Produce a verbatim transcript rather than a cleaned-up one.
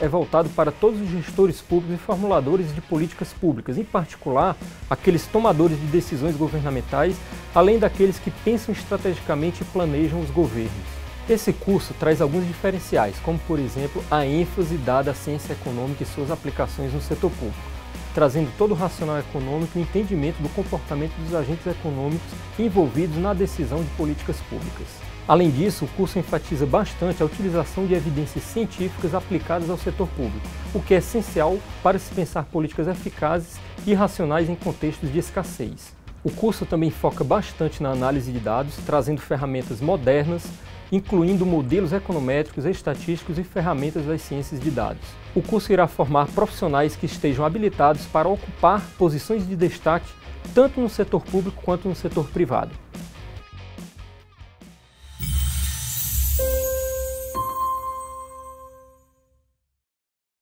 é voltado para todos os gestores públicos e formuladores de políticas públicas, em particular aqueles tomadores de decisões governamentais, além daqueles que pensam estrategicamente e planejam os governos. Esse curso traz alguns diferenciais, como por exemplo a ênfase dada à ciência econômica e suas aplicações no setor público, trazendo todo o racional econômico e entendimento do comportamento dos agentes econômicos envolvidos na decisão de políticas públicas. Além disso, o curso enfatiza bastante a utilização de evidências científicas aplicadas ao setor público, o que é essencial para se pensar políticas eficazes e racionais em contextos de escassez. O curso também foca bastante na análise de dados, trazendo ferramentas modernas, incluindo modelos econométricos, estatísticos e ferramentas das ciências de dados. O curso irá formar profissionais que estejam habilitados para ocupar posições de destaque tanto no setor público quanto no setor privado.